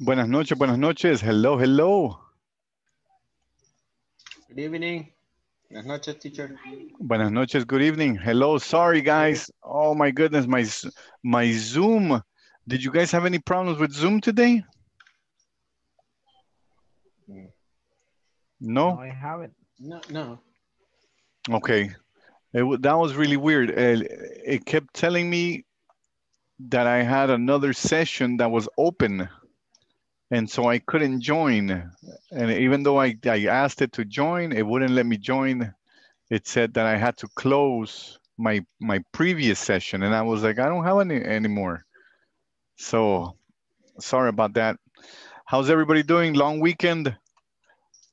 Buenas noches, buenas noches. Hello, hello. Good evening. Buenas noches, teacher. Buenas noches, good evening. Hello, sorry guys. Oh my goodness, my Zoom. Did you guys have any problems with Zoom today? No? No, I haven't. No. Okay. That was really weird. It kept telling me that I had another session that was open. And so I couldn't join. And even though I asked it to join, it wouldn't let me join. It said that I had to close my previous session. And I was like, I don't have any anymore. So sorry about that. How's everybody doing? Long weekend.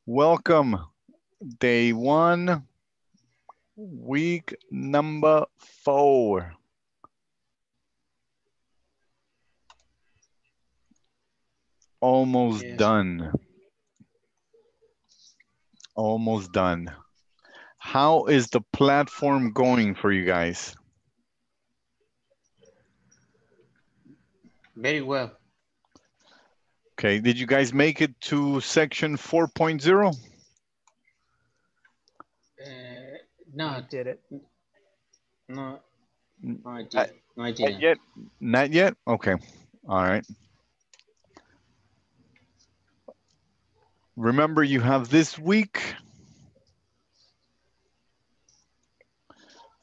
Welcome. Day one, week number 4. Almost done. Almost done. How is the platform going for you guys? Very well. Okay, did you guys make it to section 4.0? No, I did it. No, I didn't. Not yet? Not yet? Okay, all right. Remember, you have this week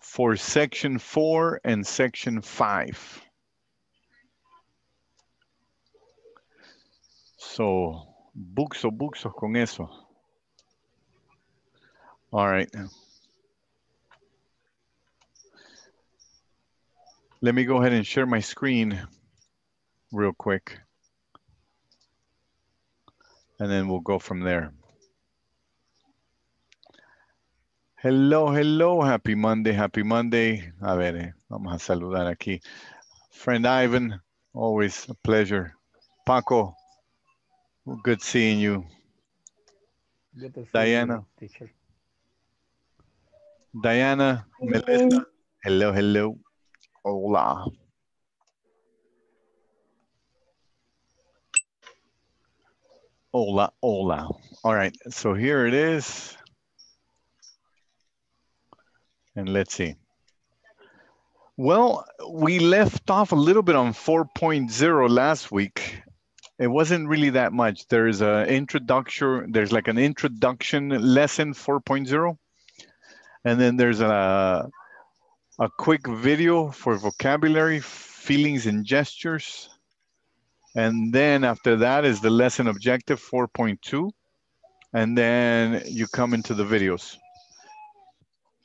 for section 4 and section 5. So, buxos con eso. All right. Let me go ahead and share my screen real quick. And then we'll go from there. Hello, hello, happy Monday, happy Monday. A ver, vamos a saludar aquí. Friend Ivan, always a pleasure. Paco, good seeing you. Good Diana. Teacher. Diana, hello. Melissa, hello, hello, hola. Hola, hola. All right, so here it is. And let's see. Well, we left off a little bit on 4.0 last week. It wasn't really that much. There's an introduction. There's like an introduction lesson 4.0. And then there's a quick video for vocabulary, feelings, and gestures. And then after that is the lesson objective 4.2. And then you come into the videos.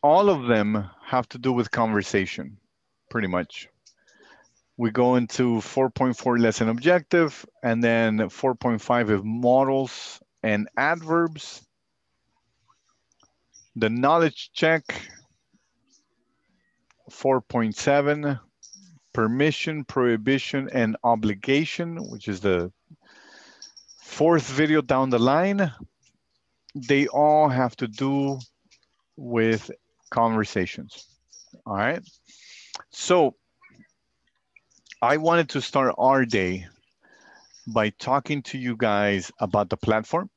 All of them have to do with conversation, pretty much. We go into 4.4 lesson objective, and then 4.5 is modals and adverbs. The knowledge check, 4.7. Permission, prohibition, and obligation, which is the 4th video down the line. They all have to do with conversations. All right. So I wanted to start our day by talking to you guys about the platform,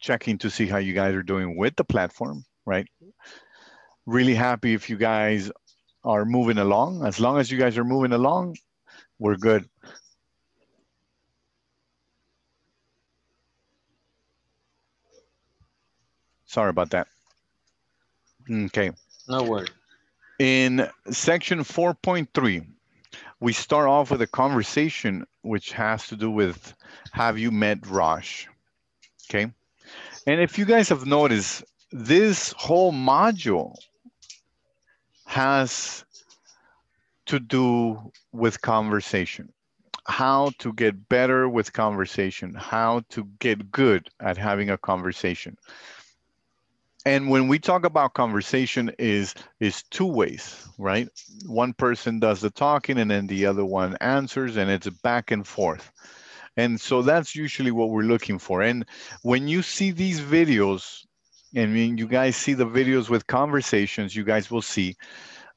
checking to see how you guys are doing with the platform, right? Really happy if you guys are moving along. As long as you guys are moving along, we're good. Sorry about that. Okay. No worries. In section 4.3, we start off with a conversation which has to do with, have you met Raj? Okay. And if you guys have noticed, this whole module has to do with conversation, how to get better with conversation, how to get good at having a conversation. And when we talk about conversation is two ways, right? One person does the talking and then the other one answers, and it's back and forth. And so that's usually what we're looking for. And when you see these videos, and when you guys see the videos with conversations, you guys will see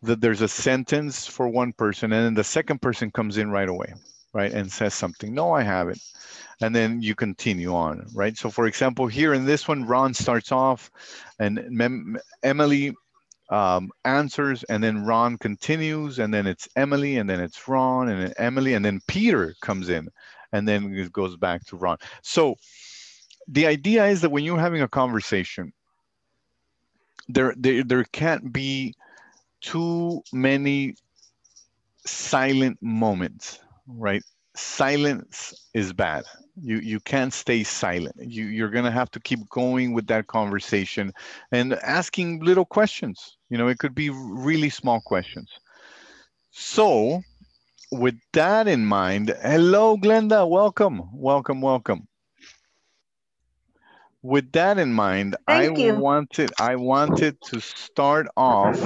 that there's a sentence for one person and then the second person comes in right away, right, and says something, no, I haven't. And then you continue on, right? So for example, here in this one, Ron starts off and Emily answers, and then Ron continues, and then it's Emily, and then it's Ron, and then Emily, and then Peter comes in, and then it goes back to Ron. So the idea is that when you're having a conversation, there can't be too many silent moments, right? Silence is bad. You can't stay silent. You're going to have to keep going with that conversation and asking little questions. You know, it could be really small questions. So with that in mind, hello, Glenda. Welcome, welcome, welcome. With that in mind, I wanted to start off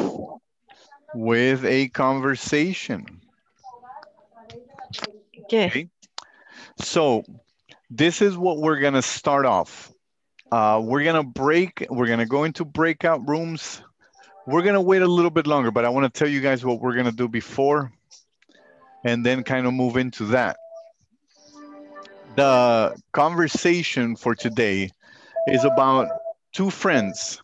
with a conversation. Okay. So this is what we're going to start off. We're going to go into breakout rooms. We're going to wait a little bit longer, but I want to tell you guys what we're going to do before and then kind of move into that. The conversation for today is about two friends.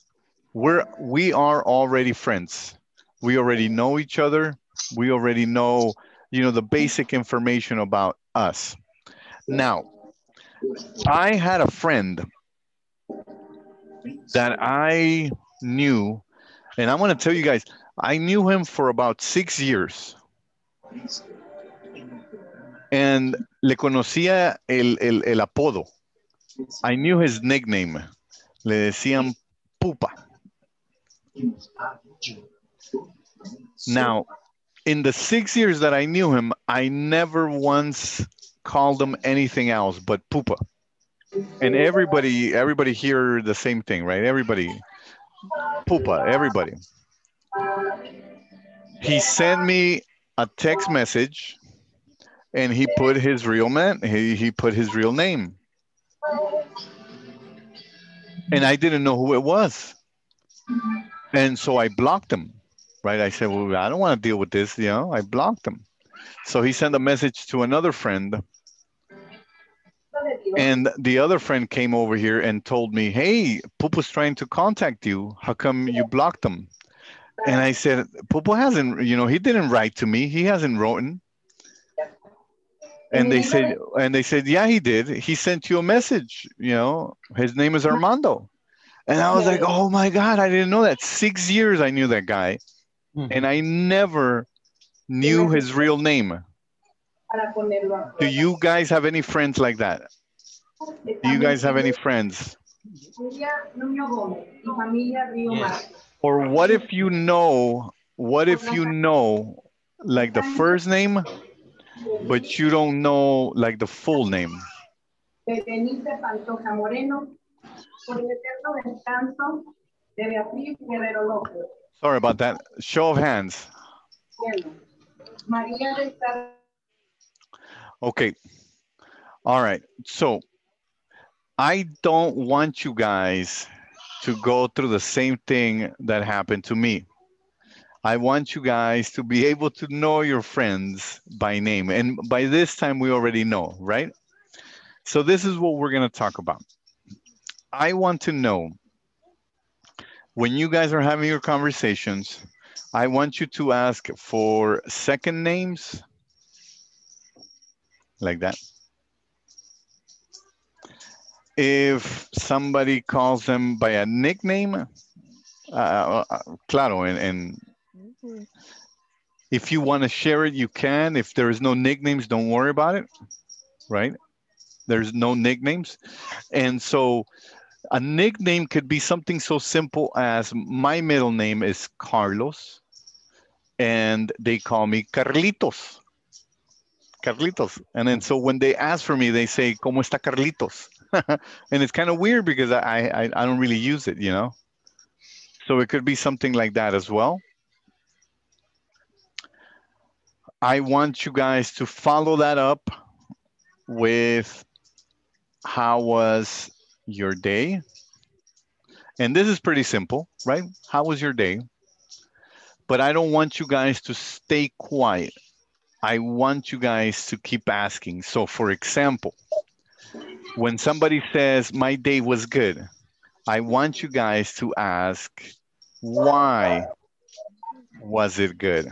We are already friends. We already know each other. We already know, you know, the basic information about us. Now, I had a friend that I knew, and I'm going to tell you guys, I knew him for about 6 years. And le conocía el apodo. I knew his nickname. Le decían Pupa. Now, in the 6 years that I knew him, I never once called him anything else but Pupa. And everybody hear the same thing, right? Everybody, Pupa, everybody. He sent me a text message and he put his real man, he put his real name. And I didn't know who it was. And so I blocked him. Right, I said, well, I don't want to deal with this, you know, I blocked him. So he sent a message to another friend, and the other friend came over here and told me, hey, Pupu's trying to contact you, how come you blocked him? And I said, Pupu hasn't, you know, he didn't write to me, he hasn't written. And they said, yeah, he did, he sent you a message, you know, his name is Armando. And I was like, oh my God, I didn't know that. 6 years I knew that guy. And I never knew his real name. Do you guys have any friends like that? Do you guys have any friends? Yes. Or what if you know like the first name, but you don't know like the full name? Sorry about that. Show of hands. Okay. All right. So I don't want you guys to go through the same thing that happened to me. I want you guys to be able to know your friends by name. And by this time, we already know, right? So this is what we're going to talk about. I want to know, when you guys are having your conversations, I want you to ask for second names, like that. If somebody calls them by a nickname, claro, and if you want to share it, you can. If there is no nicknames, don't worry about it, right? There's no nicknames. And so a nickname could be something so simple as my middle name is Carlos and they call me Carlitos. Carlitos. And then so when they ask for me, they say, ¿Cómo está Carlitos? And it's kind of weird because I don't really use it, you know? So it could be something like that as well. I want you guys to follow that up with how was your day? And this is pretty simple, right? How was your day? But I don't want you guys to stay quiet. I want you guys to keep asking. So for example, when somebody says, my day was good, I want you guys to ask, why was it good?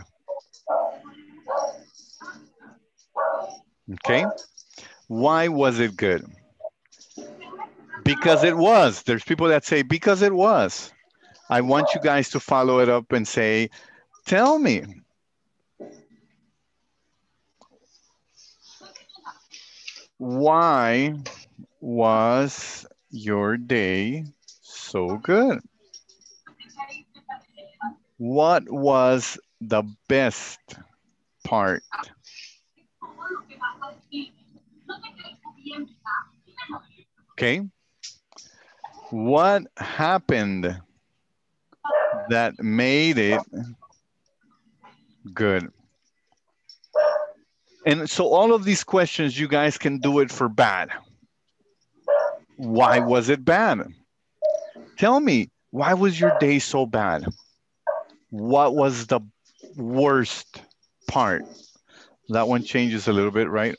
Okay, why was it good? Because it was. There's people that say, because it was. I want you guys to follow it up and say, tell me. Why was your day so good? What was the best part? Okay. What happened that made it good? And so all of these questions, you guys can do it for bad. Why was it bad? Tell me, why was your day so bad? What was the worst part? That one changes a little bit, right?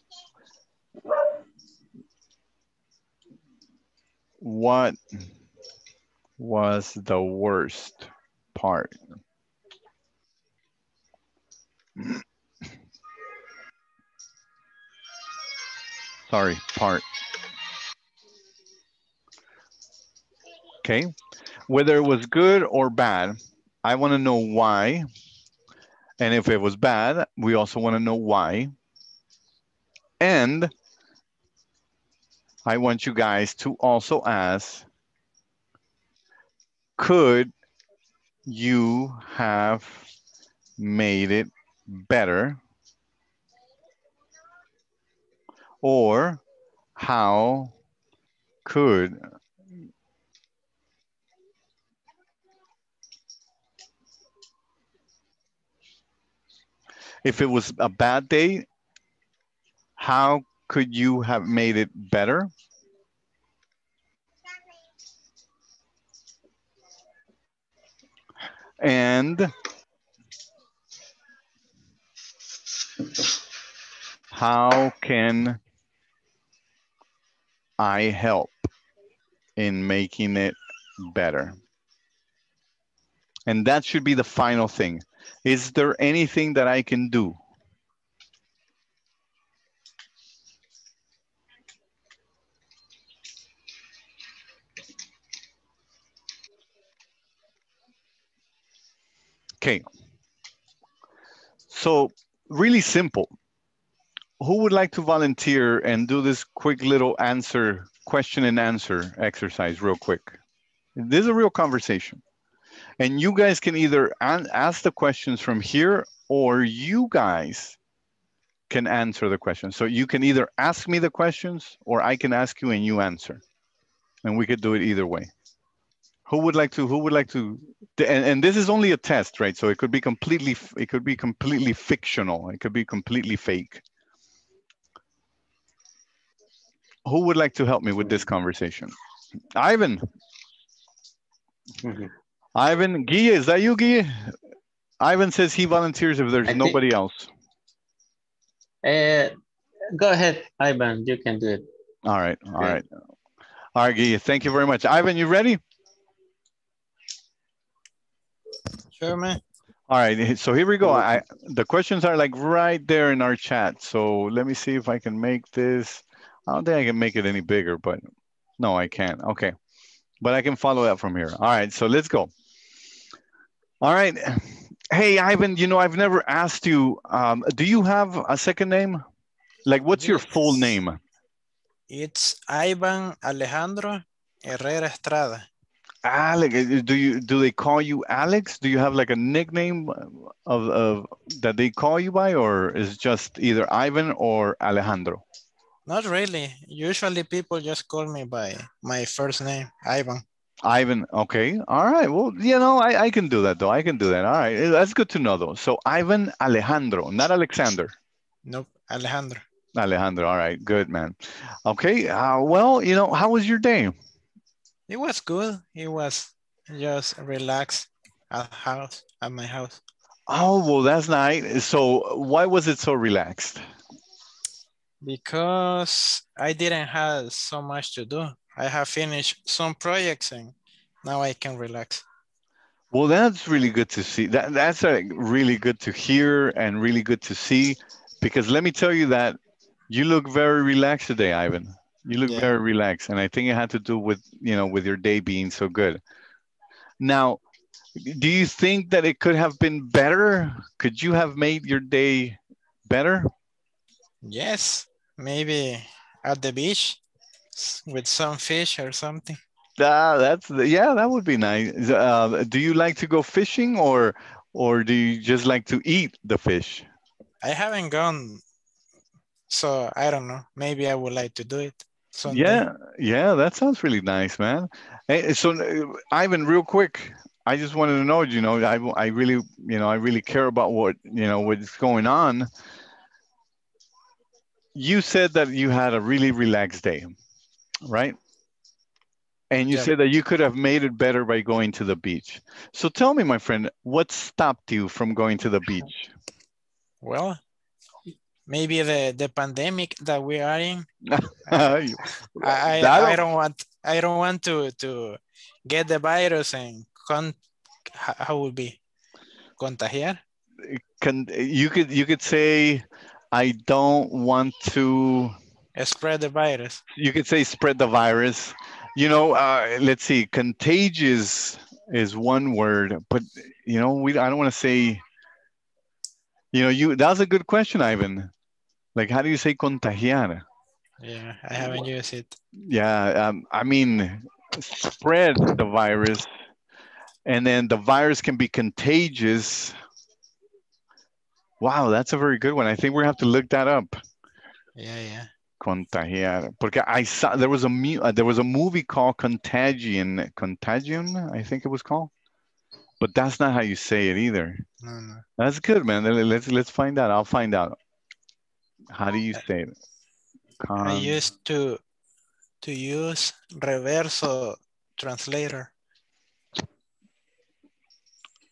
What was the worst part? Sorry, part. Okay, whether it was good or bad, I want to know why. And if it was bad, we also want to know why. And I want you guys to also ask, could you have made it better? Or how could if it was a bad day, how could you have made it better? And how can I help in making it better? And that should be the final thing. Is there anything that I can do? Okay, so really simple. Who would like to volunteer and do this quick little answer, question and answer exercise real quick? This is a real conversation. And you guys can either ask the questions from here or you guys can answer the questions. So you can either ask me the questions or I can ask you and you answer. And we could do it either way. Who would like to, and this is only a test, right? So it could be completely fictional. It could be completely fake. Who would like to help me with this conversation? Ivan. Mm-hmm. Ivan, Guille, is that you, Guille? Ivan says he volunteers if there's nobody else. Go ahead, Ivan, you can do it. All right, all right. All right, Guille, thank you very much. Ivan, you ready? Sure, man. All right, so here we go. The questions are like right there in our chat. So let me see if I can make this. I don't think I can make it any bigger, but no, I can't. Okay, but I can follow that from here. All right, so let's go. All right. Hey, Ivan, you know, I've never asked you, do you have a second name? Like, what's your full name? It's Ivan Alejandro Herrera Estrada. Alex, do they call you Alex? Do you have like a nickname of that they call you by, or is it just either Ivan or Alejandro? Not really. Usually people just call me by my first name, Ivan. Ivan, okay. All right. Well, you know, I can do that though. I can do that. All right. That's good to know though. So Ivan Alejandro, not Alexander. Nope, Alejandro. Alejandro, all right. Good, man. Okay. Well, you know, how was your day? It was good. It was just relaxed at my house. Oh, well, that's nice. So why was it so relaxed? Because I didn't have so much to do. I have finished some projects and now I can relax. Well, that's really good to see. That's really good to hear and really good to see, because let me tell you that you look very relaxed today, Ivan. You look very relaxed, and I think it had to do with, you know, with your day being so good. Now, do you think that it could have been better? Could you have made your day better? Yes, maybe at the beach with some fish or something. Yeah, that would be nice. Do you like to go fishing, or do you just like to eat the fish? I haven't gone, so I don't know. Maybe I would like to do it someday. Yeah, that sounds really nice, man. Hey, so Ivan, real quick, I just wanted to know, you know, I really care about what, you know, what's going on. You said that you had a really relaxed day, right? And you said that you could have made it better by going to the beach. So tell me, my friend, what stopped you from going to the beach? Well, maybe the pandemic that we are in. I don't want to get the virus and how would be contagiar? You could say, I don't want to spread the virus. You could say spread the virus. You know, let's see, contagious is one word, but, you know, I don't want to say, you know, that's a good question, Ivan. Like, how do you say contagiar? Yeah, I haven't used it. Yeah, I mean, spread the virus, and then the virus can be contagious. Wow, that's a very good one. I think we have to look that up. Yeah. Contagiar, porque I saw there was a movie called Contagion, I think it was called, but that's not how you say it either. No. That's good, man. Let's find out. I'll find out. How do you say it? I used to use reverso translator.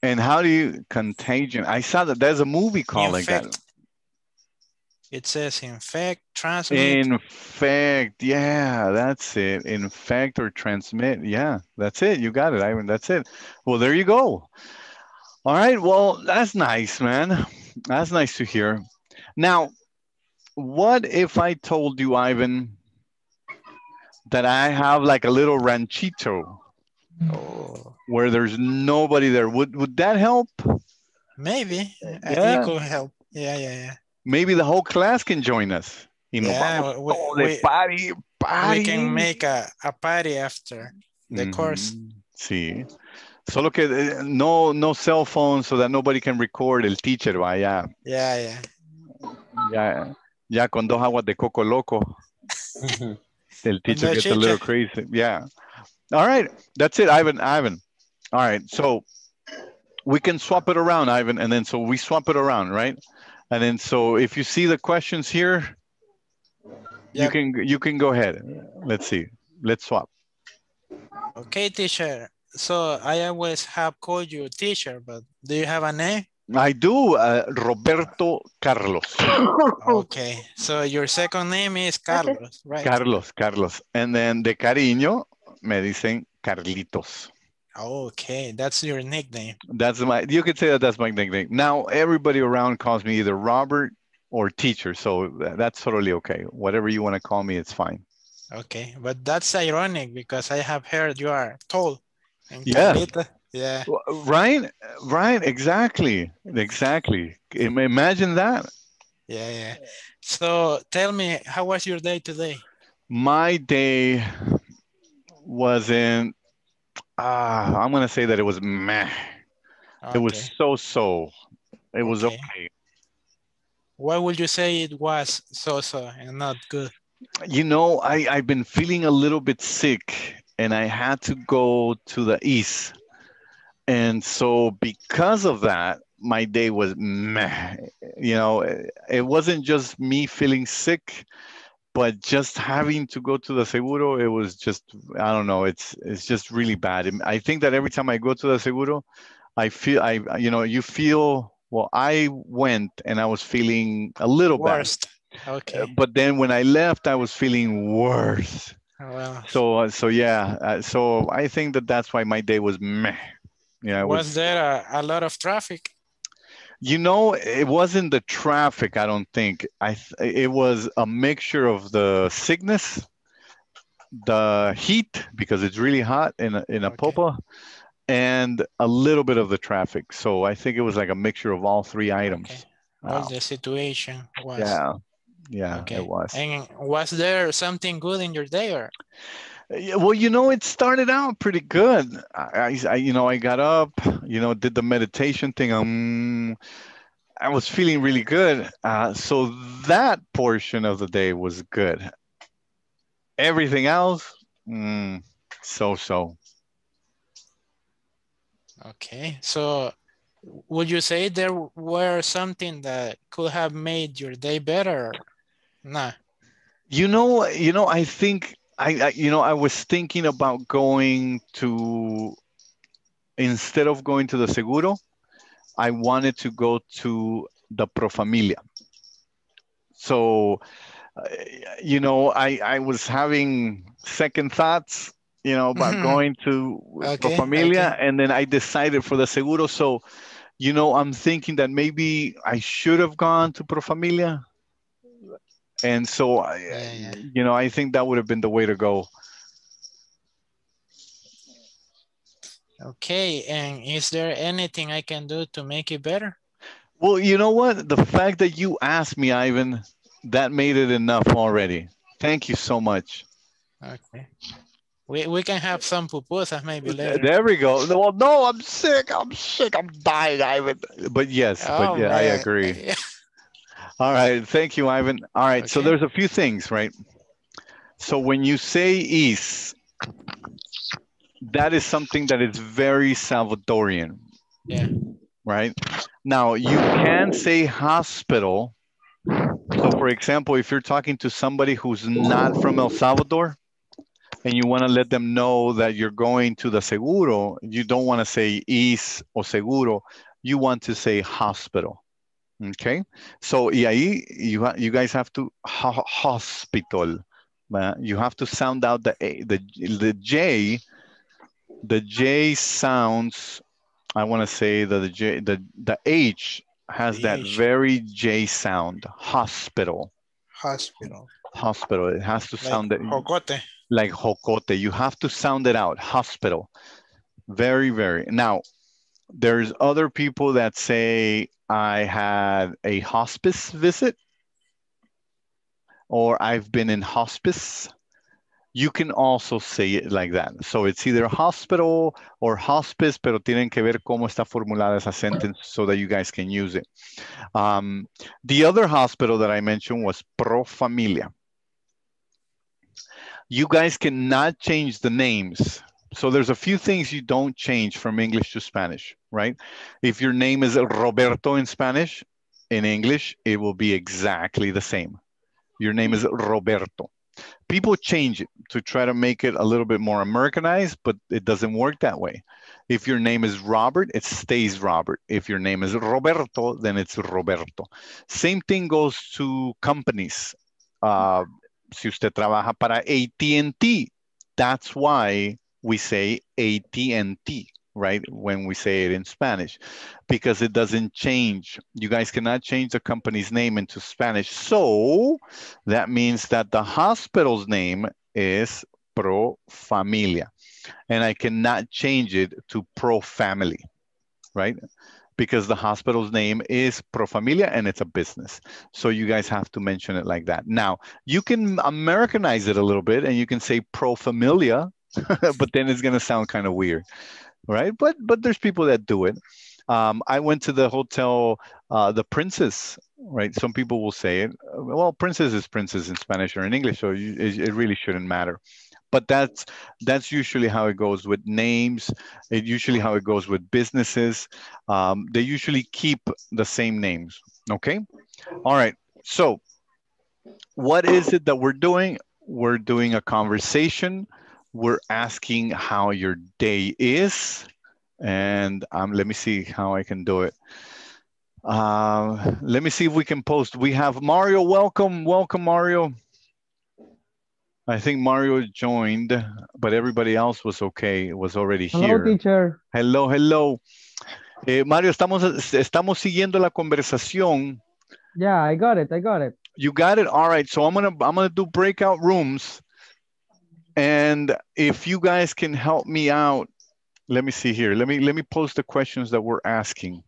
And how do you Contagion? I saw that there's a movie called like that. It says infect, transmit. Infect, yeah, that's it. Infect or transmit, yeah, that's it. You got it, Ivan, that's it. Well, there you go. All right, well, that's nice, man. That's nice to hear. Now, what if I told you, Ivan, that I have like a little ranchito where there's nobody there? Would that help? Maybe, it could help, yeah. Maybe the whole class can join us. Party. We can make a party after the course. Sí. Solo que no cell phone, so that nobody can record. El teacher va allá. Yeah. Ya con dos aguas de coco loco. El teacher gets a little crazy. Yeah. All right. That's it, Ivan. All right. So we can swap it around, Ivan. And then so we swap it around, right? And then, so if you see the questions here, you can go ahead. Let's see. Let's swap. Okay, teacher. So I always have called you teacher, but do you have a name? I do. Roberto Carlos. Okay. So your second name is Carlos, right? Carlos. And then de cariño, me dicen Carlitos. Okay, that's your nickname. You could say that's my nickname. Now, everybody around calls me either Robert or teacher, so that's totally okay. Whatever you want to call me, it's fine. Okay, but that's ironic because I have heard you are tall. Yeah. Right, exactly. Imagine that. Yeah. So tell me, how was your day today? My day wasn't... I'm going to say that it was meh. Okay. It was so-so. It was okay. Why would you say it was so-so and not good? You know, I've been feeling a little bit sick and I had to go to the east. And so because of that, my day was meh. You know, it wasn't just me feeling sick, but just having to go to the Seguro, it was just, I don't know, it's just really bad. I think that every time I go to the Seguro, I feel, you feel Well, I went and I was feeling a little worst. Bad. Okay. But then when I left, I was feeling worse. Oh, wow. So yeah. So I think that's why my day was meh. Yeah. Was there a lot of traffic? You know, it wasn't the traffic, I don't think. It was a mixture of the sickness, the heat, because it's really hot in Apopa, and a little bit of the traffic. So I think it was like a mixture of all three items. Okay. Wow. Well, the situation was. Yeah, okay. It was. And was there something good in your day? Or? Well, you know, it started out pretty good. I got up, did the meditation thing. I was feeling really good. So that portion of the day was good. Everything else, so. Okay, so would you say there were something that could have made your day better? Nah. You know, I think I was thinking about instead of going to the Seguro, I wanted to go to the Pro Familia. So, I was having second thoughts, about going to Pro Familia, and then I decided for the Seguro. So, I'm thinking that maybe I should have gone to Pro Familia. And so, I think that would have been the way to go. Okay. And is there anything I can do to make it better? Well, you know what? The fact that you asked me, Ivan, that made it enough already. Thank you so much. Okay. We can have some pupusas maybe later. There we go. Well, no, I'm sick. I'm dying, Ivan. But yes, I agree. Yeah. All right. Thank you, Ivan. All right. Okay. So there's a few things, right? So when you say is, that is something that is very Salvadorian. Yeah. Right? Now, you can say hospital. So, for example, if you're talking to somebody who's not from El Salvador and you want to let them know that you're going to the Seguro, you don't want to say is o Seguro. You want to say hospital. Okay? So, y ahí, you guys have to, hospital. You have to sound out the J. The J sounds, I want to say that the H has that very J sound. Hospital. It has to sound like jocote. Like jocote. You have to sound it out. Hospital. Very, very. Now, there's other people that say I had a hospice visit or I've been in hospice. You can also say it like that. So it's either hospital or hospice, pero tienen que ver cómo está formulada esa sentence so that you guys can use it. The other hospital that I mentioned was Pro Familia. You guys cannot change the names. So there's a few things you don't change from English to Spanish, right? If your name is Roberto in Spanish, in English, it will be exactly the same. Your name is Roberto. People change it to try to make it a little bit more Americanized, but it doesn't work that way. If your name is Robert, it stays Robert. If your name is Roberto, then it's Roberto. Same thing goes to companies. Si usted trabaja para AT&T, that's why we say AT&T, right? When we say it in Spanish, because it doesn't change. You guys cannot change the company's name into Spanish. So that means that the hospital's name is Pro Familia. And I cannot change it to Pro Family, right? Because the hospital's name is Pro Familia and it's a business. So you guys have to mention it like that. Now, you can Americanize it a little bit and you can say Pro Familia, but then it's going to sound kind of weird. Right, but there's people that do it. I went to the hotel, the Princess, right? Some people will say it. Well, Princess is Princess in Spanish or in English, so it really shouldn't matter. But that's usually how it goes with names. It usually how it goes with businesses. They usually keep the same names, okay? All right, so what is it that we're doing? We're doing a conversation. We're asking how your day is, and let me see how I can do it. Let me see if we can post. We have Mario. Welcome, Mario. I think Mario joined, but everybody else was okay. It was already here. Hello, teacher. Hello. Mario, estamos siguiendo la conversación. Yeah, I got it. You got it? All right. So I'm gonna do breakout rooms. And if you guys can help me out, let me see here. Let me post the questions that we're asking.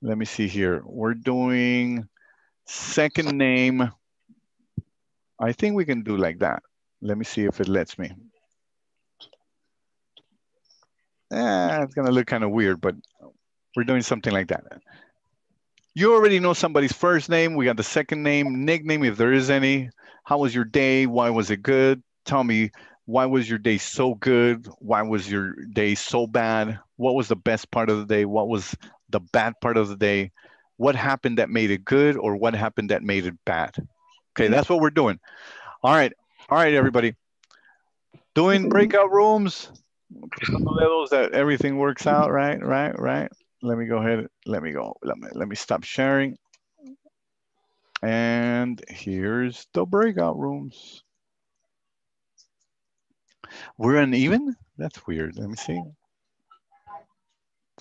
Let me see here. We're doing second name. I think we can do like that. Let me see if it lets me. It's gonna look kind of weird, but we're doing something like that. You already know somebody's first name. We got the second name, nickname, if there is any. How was your day? Why was it good? Tell me, why was your day so good? Why was your day so bad? What was the best part of the day? What was the bad part of the day? What happened that made it good, or what happened that made it bad? Okay, that's what we're doing. All right, everybody. Doing breakout rooms. That everything works out, right. Let me go ahead. Let me stop sharing. And here's the breakout rooms. We're uneven? That's weird. Let me see.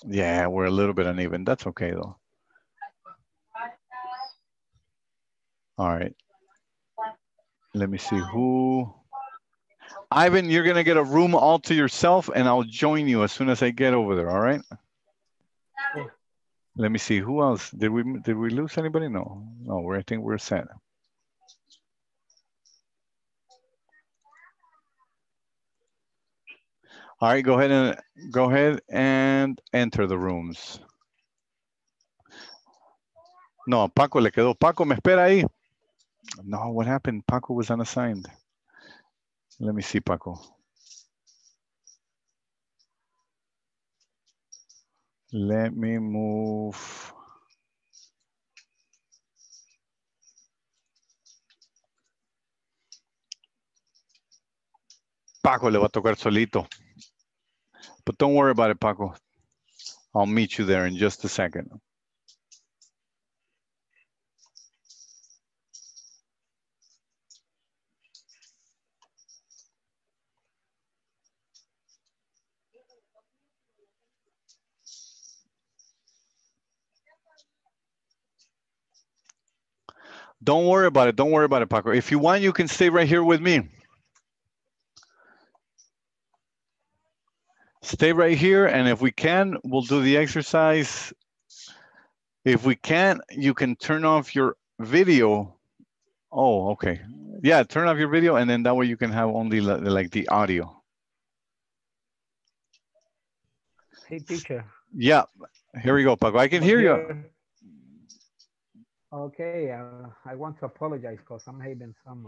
Yeah, we're a little bit uneven. That's okay though. All right. Let me see who. Ivan, you're gonna get a room all to yourself, and I'll join you as soon as I get over there. All right. Let me see who else. Did we lose anybody? No. I think we're set. All right. Go ahead and enter the rooms. No, Paco le quedó. Paco, me espera ahí. No, what happened? Paco was unassigned. Let me see, Paco. Let me move. Paco le va a tocar solito. But don't worry about it, Paco. I'll meet you there in just a second. Don't worry about it. Don't worry about it, Paco. If you want, you can stay right here with me. Stay right here, and if we can, we'll do the exercise. If we can't, you can turn off your video. Oh, okay. Yeah, turn off your video, and then that way you can have only like the audio. Hey, teacher. Yeah. Here we go, Paco. I can hear you. Okay, I want to apologize because I'm having some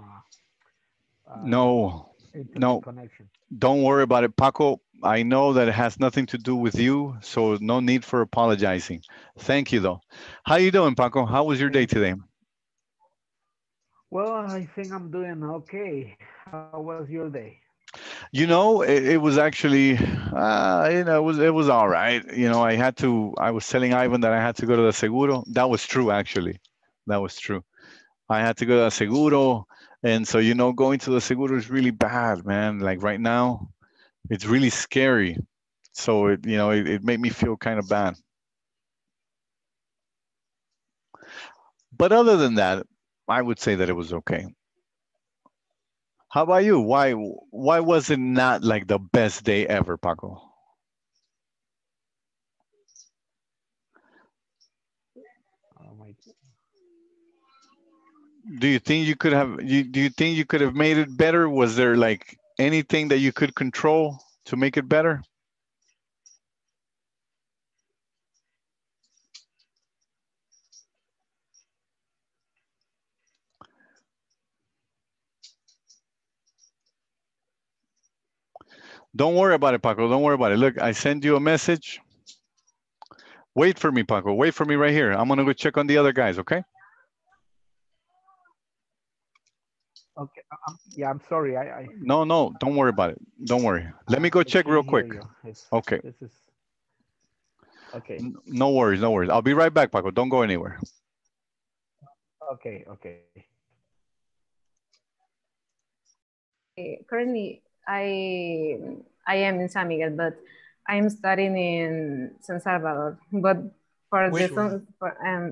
no connection. Don't worry about it, Paco. I know that it has nothing to do with you, so no need for apologizing. Thank you, though. How you doing, Paco? How was your day today? Well, I think I'm doing okay. How was your day? You know, it was actually, you know, it was all right. You know, I was telling Ivan that I had to go to the Seguro. That was true, actually. That was true. I had to go to the Seguro. And so, you know, going to the Seguro is really bad, man. Like right now, it's really scary. So, it made me feel kind of bad. But other than that, I would say that it was okay. How about you? Why was it not like the best day ever, Paco? Oh my God. Do you think you could have made it better? Was there like anything that you could control to make it better? Don't worry about it, Paco. Don't worry about it. Look, I send you a message. Wait for me, Paco. Wait for me right here. I'm going to go check on the other guys, okay? Okay. Yeah, I'm sorry. No. Don't worry about it. Don't worry. Let me go check real quick. Okay. Okay. No worries, no worries. I'll be right back, Paco. Don't go anywhere. Okay, okay. Currently, I am in San Miguel, but I'm studying in San Salvador. But for in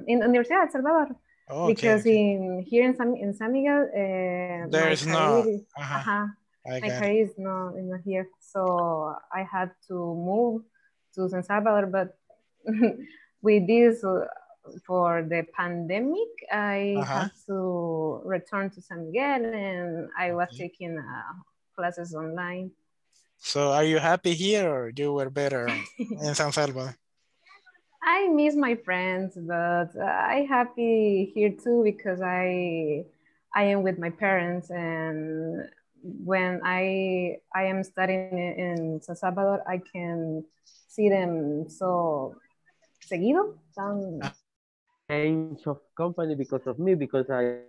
University of El Salvador, oh, okay, because here in San Miguel, there's no. My career is not here, so I had to move to San Salvador. But with this, for the pandemic, I had to return to San Miguel, and I was taking classes online. So are you happy here, or you were better in San Salvador? I miss my friends, but I'm happy here too, because I am with my parents, and when I am studying in San Salvador, I can see them so seguido. Change of company because of me, because I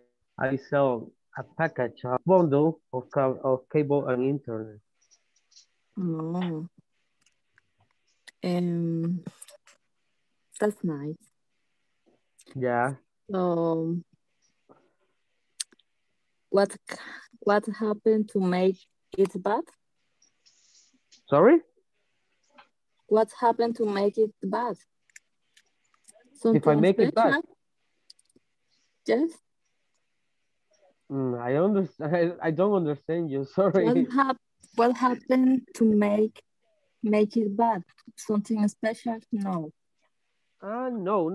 sell a package, a bundle of cable and internet. Oh. That's nice. Yeah. So what happened to make it bad? Sorry? What happened to make it bad? Sometimes if I make it bad? Yes. I understand. I don't understand you. Sorry. What happened to make it bad? Something special? No. No.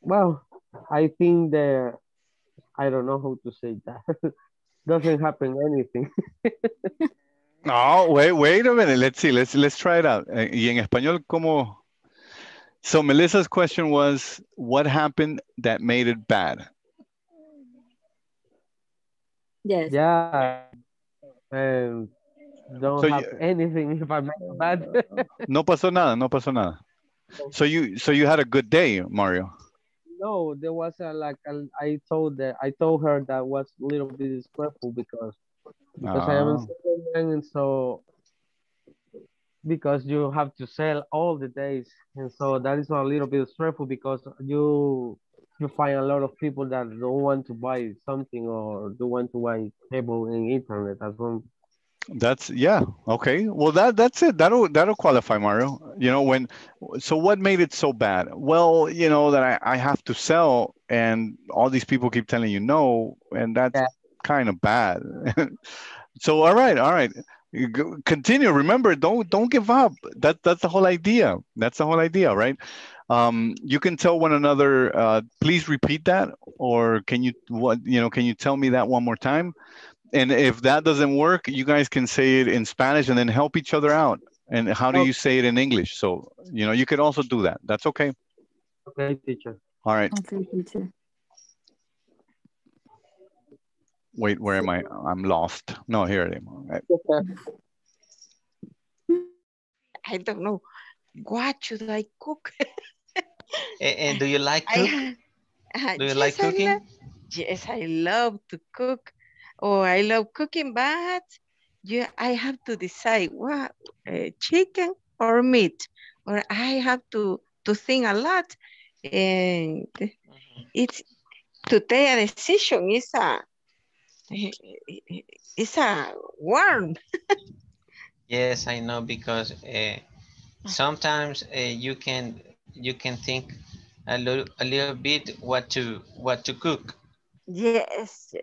Well, I think that I don't know how to say that. Doesn't happen anything. No, wait a minute. Let's see. Let's try it out. Y en español, ¿cómo? So Melissa's question was, what happened that made it bad? Yes. Yeah. Don't have anything if I make it bad. No pasó nada. So you had a good day, Mario. No, there was I told her that was a little bit disrespectful because I haven't said anything, and so because you have to sell all the days, and so that is a little bit stressful because you find a lot of people that don't want to buy something or don't want to buy cable and internet as well. That's okay. Well, that's it. That'll qualify, Mario. You know when. So what made it so bad? Well, you know that I have to sell, and all these people keep telling you no, and that's kind of bad. So all right. Continue. Remember, don't give up. That's the whole idea. That's the whole idea, right? You can tell one another. Please repeat that, or can you tell me that one more time? And if that doesn't work, you guys can say it in Spanish and then help each other out. And how do you say it in English? So, you could also do that. That's okay. Okay, teacher. All right. Okay, teacher. Wait, where am I? I'm lost. No, here I am. All right. I don't know. What should I cook? And do you like cooking? Do you like cooking? Yes, I love to cook. Oh, I love cooking, but I have to decide what chicken or meat, or I have to think a lot, and it's to take a decision is a worm. Yes, I know, because sometimes you can think a little bit what to cook. Yes.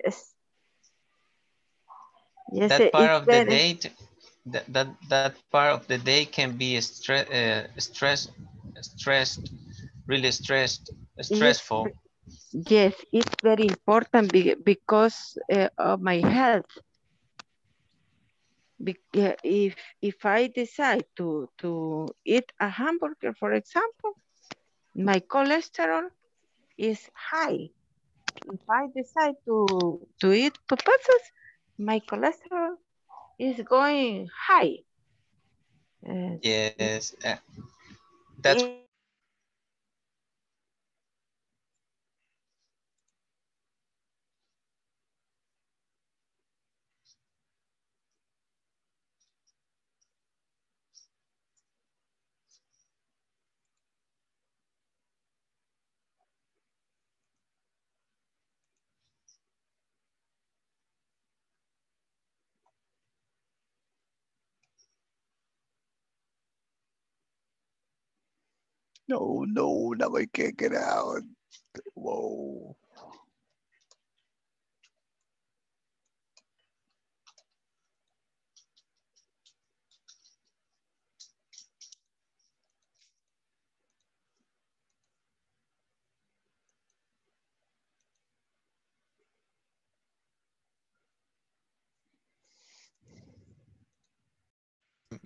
Yes, that part of the day, that part of the day can be stressful. Yes, it's very important because of my health. If I decide to eat a hamburger, for example, my cholesterol is high. If I decide to eat pupusas, my cholesterol is going high. Yes. That's... No, now I can't get out. Whoa.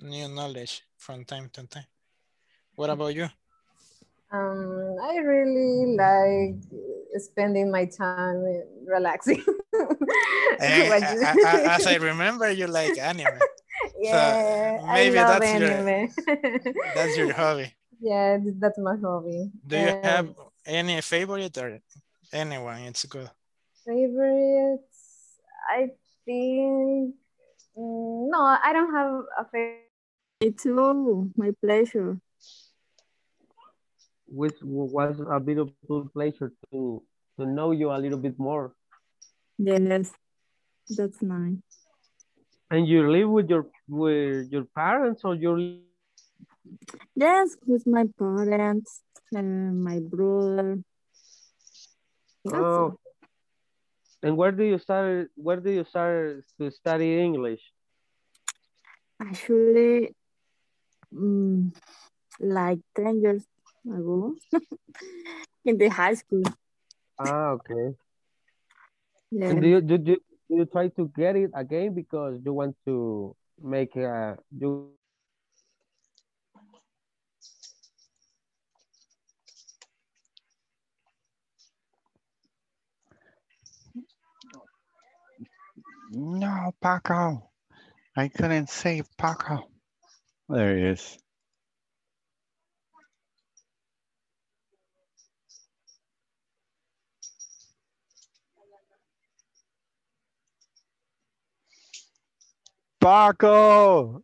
New knowledge from time to time. What about you? I really like spending my time relaxing. As I remember, you like anime. Yeah, so maybe I love anime. That's your hobby. Yeah, that's my hobby. Do you have any favorite or anyone? It's good. Favorites? I think no, I don't have a favorite. Me too. My pleasure. Which was a beautiful pleasure to know you a little bit more. Yes, that's nice. And you live with your parents or your? Yes, with my parents and my brother. Oh. And where do you start? Where do you start to study English? Actually, like 10 years. I go in the high school. Ah, okay. Yeah. And do you try to get it again because you want to make you? No, Paco. I couldn't say Paco. There he is. Paco!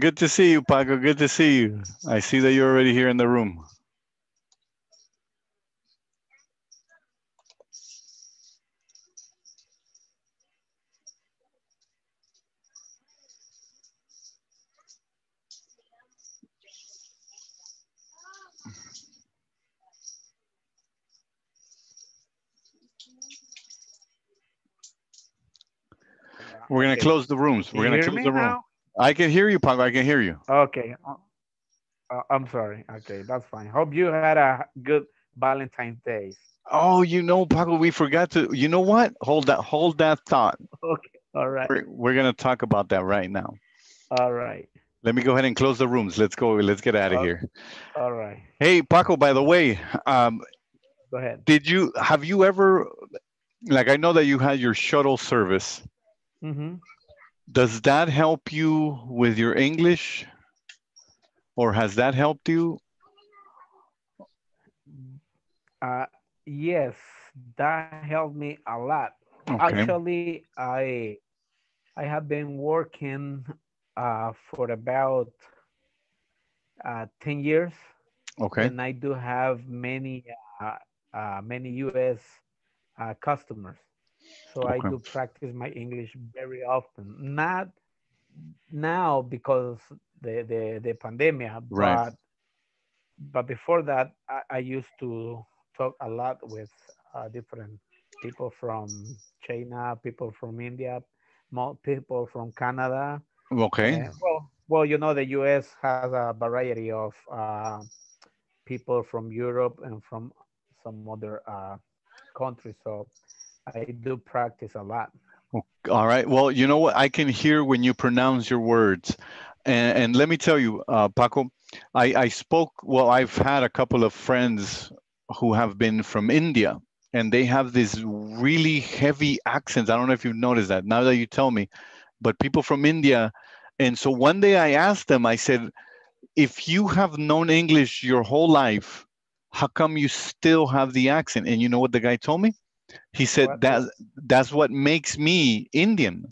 Good to see you, Paco. Good to see you. I see that you're already here in the room. We're going to close the rooms. We're going to close the room. Now? I can hear you, Paco. I can hear you. Okay. I'm sorry. Okay, that's fine. Hope you had a good Valentine's Day. Oh, you know, Paco, we forgot to, you know what? Hold that thought. Okay. All right. We're going to talk about that right now. All right. Let me go ahead and close the rooms. Let's go. Let's get out of here. All right. Hey, Paco, by the way, go ahead. Have you ever, like, I know that you had your shuttle service. Mm-hmm. Does that help you with your English, or has that helped you? Yes, that helped me a lot. Okay. Actually, I have been working for about 10 years. Okay. And I do have many U.S. Customers. So okay. I do practice my English very often. Not now because the pandemic, right. but before that, I used to talk a lot with different people from China, people from India, people from Canada. Okay. Well, you know, the U.S. has a variety of people from Europe and from some other countries. So I do practice a lot. All right. Well, you know what? I can hear when you pronounce your words. And let me tell you, Paco, I've had a couple of friends who have been from India, and they have these really heavy accents. I don't know if you've noticed that now that you tell me, but people from India. And so one day I asked them, I said, if you have known English your whole life, how come you still have the accent? And you know what the guy told me? He said, that's what makes me Indian,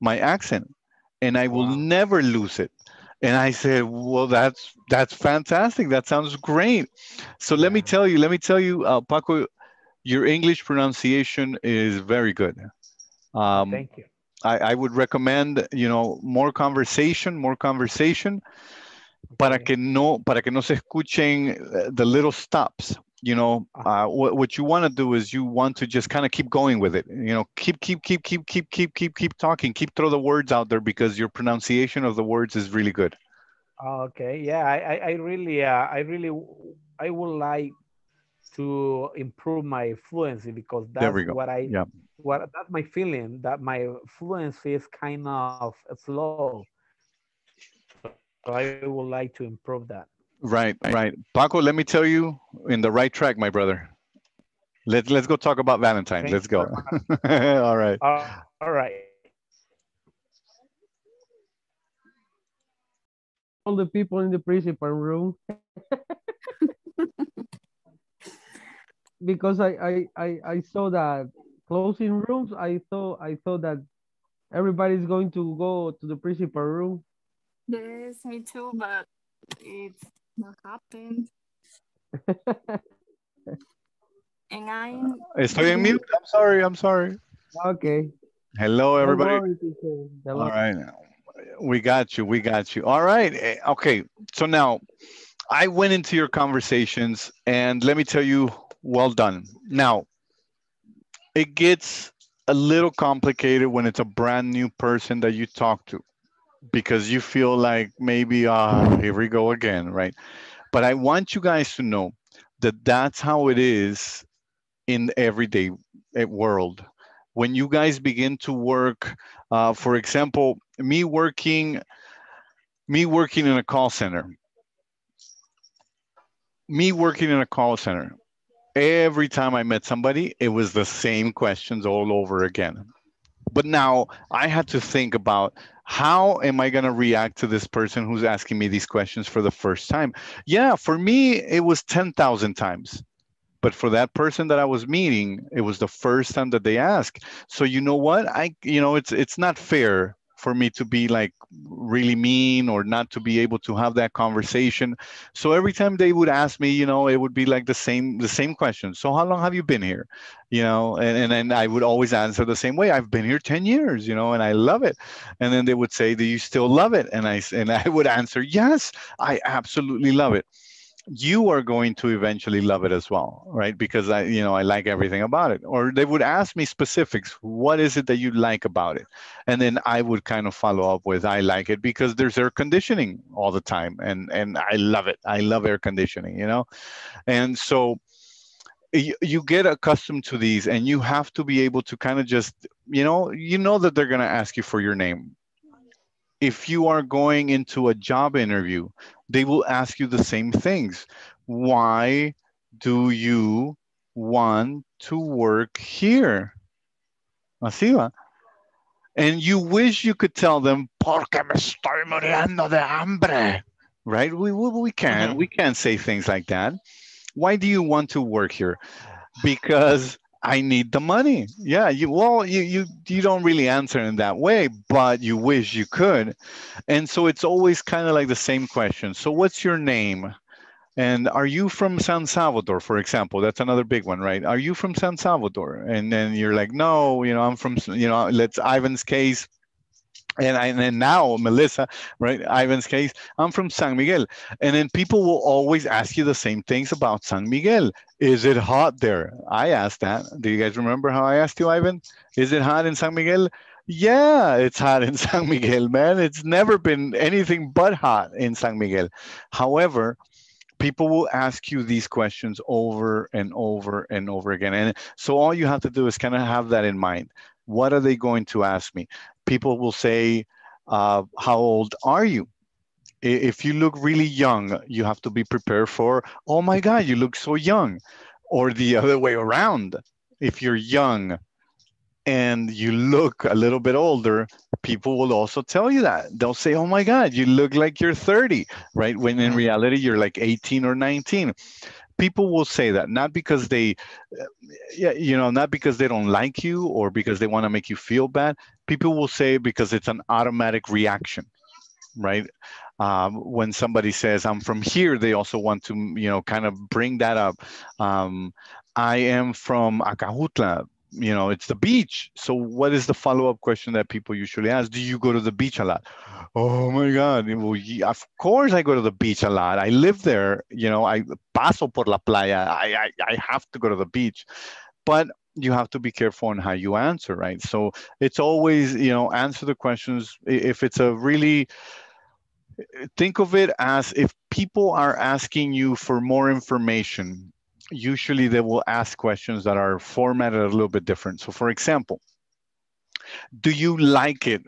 my accent, and I will never lose it. And I said, well, that's fantastic. That sounds great. So let me tell you, Paco, your English pronunciation is very good. Thank you. I would recommend, you know, more conversation. para que no se escuchen the little stops. You know, what you want to do is you want to just kind of keep going with it. You know, keep talking, throw the words out there, because your pronunciation of the words is really good. Okay, yeah, I would like to improve my fluency, because that's what I, yeah. That's my feeling, that my fluency is kind of slow. So I would like to improve that. Right, right. Paco, let me tell you, in the right track, my brother. Let's go talk about Valentine's. Let's go. All right. All right. All the people in the principal room. Because I saw that closing rooms, I thought that everybody's going to go to the principal room. Yes, me too, but it's not happened. And Estoy en mute. I'm sorry. Okay. Hello, everybody. Hello. All right. We got you. All right. Okay. So now I went into your conversations, and let me tell you, well done. Now, it gets a little complicated when it's a brand new person that you talk to, because you feel like maybe, here we go again, right? But I want you guys to know that that's how it is in the everyday world. When you guys begin to work, for example, me working in a call center. Every time I met somebody, it was the same questions all over again. But now I had to think about, how am I going to react to this person who's asking me these questions for the first time? Yeah, for me, it was 10,000 times. But for that person that I was meeting, it was the first time that they asked. So you know what? It's not fair for me to be like really mean or not to be able to have that conversation. So every time they would ask me, it would be like the same question. So how long have you been here? And I would always answer the same way. I've been here 10 years, and I love it. And then they would say, do you still love it? And I would answer, yes, I absolutely love it. You are going to eventually love it as well, right? Because I like everything about it. Or they would ask me specifics. What is it that you like about it? And then I would kind of follow up with, I like it because there's air conditioning all the time. And I love it. I love air conditioning, And so you get accustomed to these, and you have to be able to kind of just, that they're going to ask you for your name. If you are going into a job interview, they will ask you the same things. Why do you want to work here? Así va. And you wish you could tell them, porque me estoy muriendo de hambre. Right? We can't say things like that. Why do you want to work here? Because I need the money. Yeah, you don't really answer in that way, but you wish you could. And so it's always kind of like the same question. So what's your name? And are you from San Salvador, for example? That's another big one, right? Are you from San Salvador? And then you're like, no, I'm from, let's Ivan's case. And then now Melissa, right? Ivan's case, I'm from San Miguel. And then people will always ask you the same things about San Miguel. Is it hot there? I asked that. Do you guys remember how I asked you, Ivan? Is it hot in San Miguel? Yeah, it's hot in San Miguel, man. It's never been anything but hot in San Miguel. However, people will ask you these questions over and over and over again. And so all you have to do is kind of have that in mind. What are they going to ask me? People will say, how old are you? If you look really young, you have to be prepared for, oh my God, you look so young. Or the other way around. If you're young and you look a little bit older, people will also tell you that. They'll say, oh my God, you look like you're 30, right? When in reality, you're like 18 or 19. People will say that, not because they, not because they don't like you or because they want to make you feel bad. People will say it because it's an automatic reaction, right? When somebody says, I'm from here, they also want to, kind of bring that up. I am from Acajutla. you know, it's the beach. So what is the follow-up question that people usually ask? Do you go to the beach a lot? Oh my God. Well, yeah, of course I go to the beach a lot. I live there, you know, I paso por la playa. I have to go to the beach, but you have to be careful on how you answer, right? So it's always, you know, answer the questions. If it's a really, think of it as if people are asking you for more information, usually they will ask questions that are formatted a little bit different. So for example, do you like it?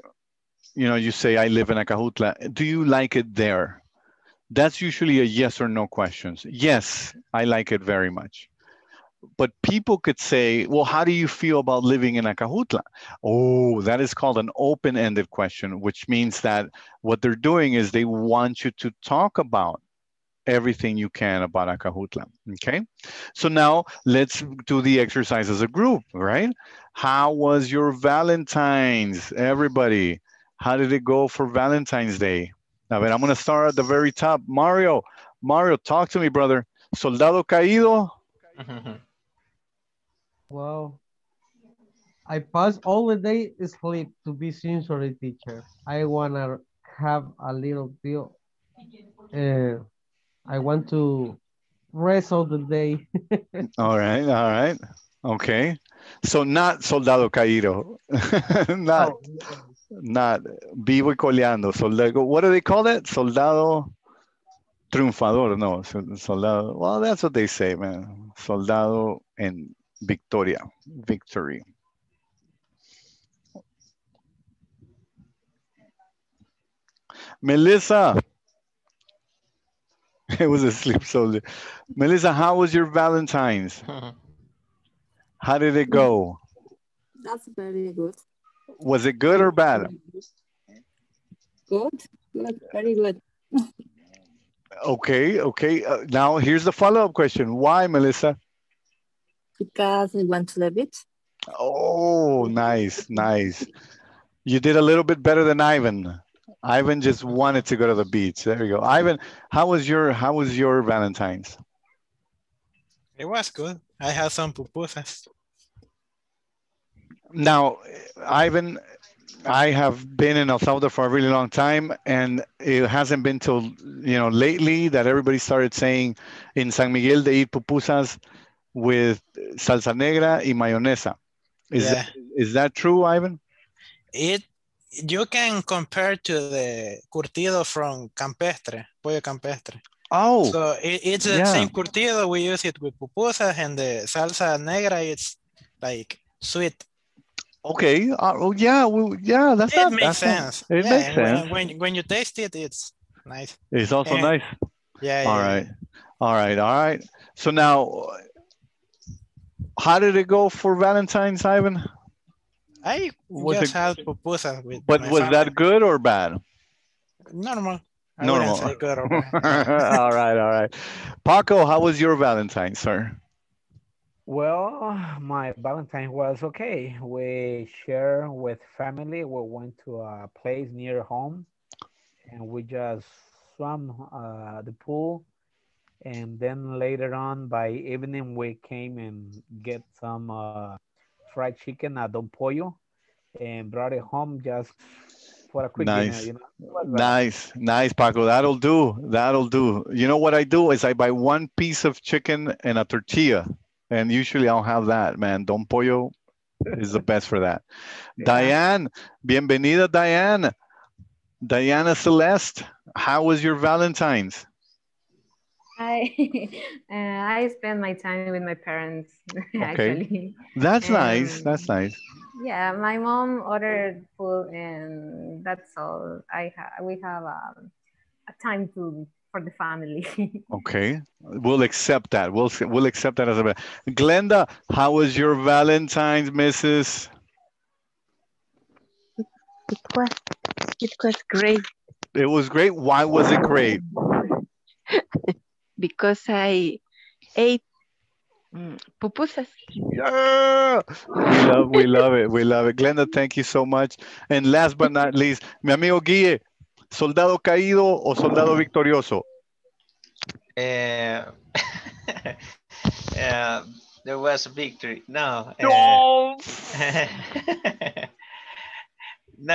You know, you say, I live in Acajutla. Do you like it there? That's usually a yes or no questions. Yes, I like it very much. But people could say, well, how do you feel about living in Acajutla? Oh, that is called an open-ended question, which means that what they're doing is they want you to talk about everything you can about Acajutla, okay? So now let's do the exercise as a group, right? How was your Valentine's, everybody? How did it go for Valentine's Day? Now, I'm gonna start at the very top. Mario, talk to me, brother. Soldado Caído. Wow. I passed all the day asleep, to be sincere, teacher. I wanna have a little deal. I want to rest all the day. all right. Okay. So not Soldado Caído. not Vivo y Coleando. Soldado, what do they call it? Soldado Triunfador. No, Soldado. Well, that's what they say, man. Soldado and Victoria. Victory. Melissa. It was a sleep soldier. Melissa, how was your Valentine's? How did it go? That's very good. Was it good or bad? Good, very good. Okay. Now here's the follow-up question. Why, Melissa? Because I went to the beach. Oh, nice. You did a little bit better than Ivan. Ivan just wanted to go to the beach. There we go. Ivan, how was your Valentine's? It was good. I had some pupusas. Now, Ivan, I have been in El Salvador for a really long time, and it hasn't been till, you know, lately that everybody started saying in San Miguel they eat pupusas with salsa negra y mayonesa. Is that true, Ivan? You can compare to the curtido from Campestre, Pollo Campestre. Oh. So it's the same curtido. We use it with pupusas, and the salsa negra, it's like sweet. Okay. Well, that makes sense. It makes sense. When you taste it, it's nice. It's also nice. Yeah. All right. So now, how did it go for Valentine's, Ivan? I just had pupusas with. But was that good or bad? Normal. Normal. Say good or bad. All right. Paco, how was your Valentine, sir? Well, my Valentine was okay. We shared with family. We went to a place near home, and we just swam the pool. And then later on, by evening, we came and get some fried chicken at Don Pollo and brought it home just for a quick dinner. You know? Nice, Paco. That'll do. You know what I do is I buy one piece of chicken and a tortilla, and usually I'll have that, man. Don Pollo is the best for that. Yeah. Diane, bienvenida, Diane. Diana Celeste, how was your Valentine's? I spend my time with my parents, actually. That's nice. Yeah, my mom ordered food, and that's all. We have a time for the family. Okay, we'll accept that. We'll accept that as a. Glenda, how was your Valentine's, Mrs.? It was great. It was great. Why was it great? Because I ate pupusas. Yeah! We love it. Glenda, thank you so much. And last but not least, mi amigo Guille, Soldado Caído o Soldado Victorioso? there was a victory. No. No. No,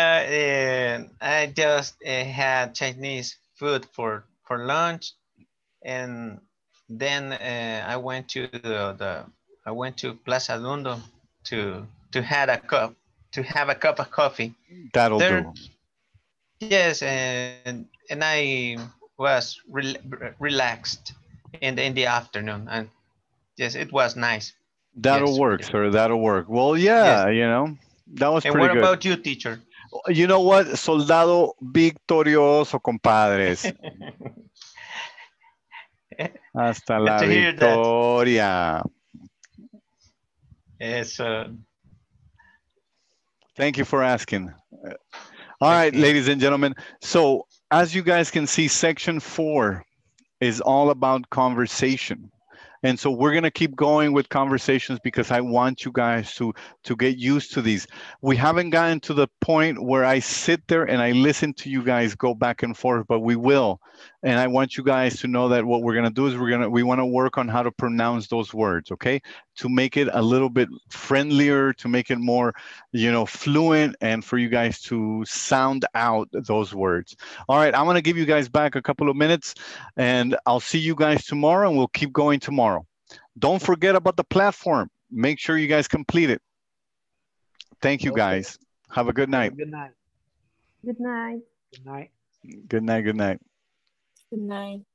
I just had Chinese food for lunch, and then I went to I went to Plaza Lundo to have a cup of coffee. That'll do. Yes, and I was relaxed in the afternoon, and yes, it was nice. That'll work, sir. That'll work. Well, yeah, yes. You know, that was pretty good. And what about you, teacher? You know what, soldado victorioso, compadres. Hasta la victoria. Yes. Thank you for asking. All right, ladies and gentlemen. So as you guys can see, section 4 is all about conversation. And so we're gonna keep going with conversations because I want you guys to get used to these. We haven't gotten to the point where I sit there and I listen to you guys go back and forth, but we will. And I want you guys to know that what we're gonna do is we wanna work on how to pronounce those words, okay? To make it a little bit friendlier, to make it more, you know, fluent, and for you guys to sound out those words. All right, I'm gonna give you guys back a couple of minutes and I'll see you guys tomorrow, and we'll keep going tomorrow. Don't forget about the platform. Make sure you guys complete it. Thank you guys. Have a good night. Good night. Good night. Good night. Good night. Good night. Good night. Good night.